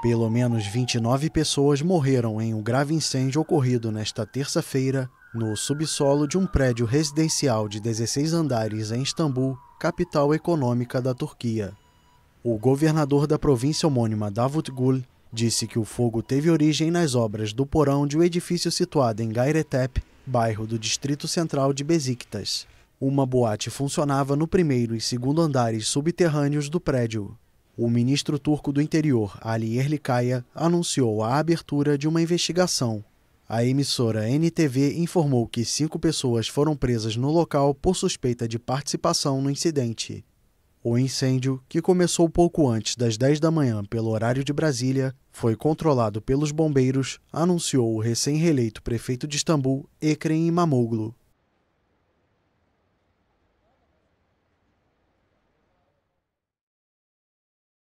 Pelo menos 29 pessoas morreram em um grave incêndio ocorrido nesta terça-feira no subsolo de um prédio residencial de 16 andares em Istambul, capital econômica da Turquia. O governador da província homônima Davut Gül disse que o fogo teve origem nas obras do porão de um edifício situado em Gayrettepe, bairro do distrito central de Beşiktaş. Uma boate funcionava no primeiro e segundo andares subterrâneos do prédio. O ministro turco do Interior, Ali Erlikaya, anunciou a abertura de uma investigação. A emissora NTV informou que 5 pessoas foram presas no local por suspeita de participação no incidente. O incêndio, que começou pouco antes das 10 da manhã pelo horário de Brasília, foi controlado pelos bombeiros, anunciou o recém-reeleito prefeito de Istambul, Ekrem Imamoğlu.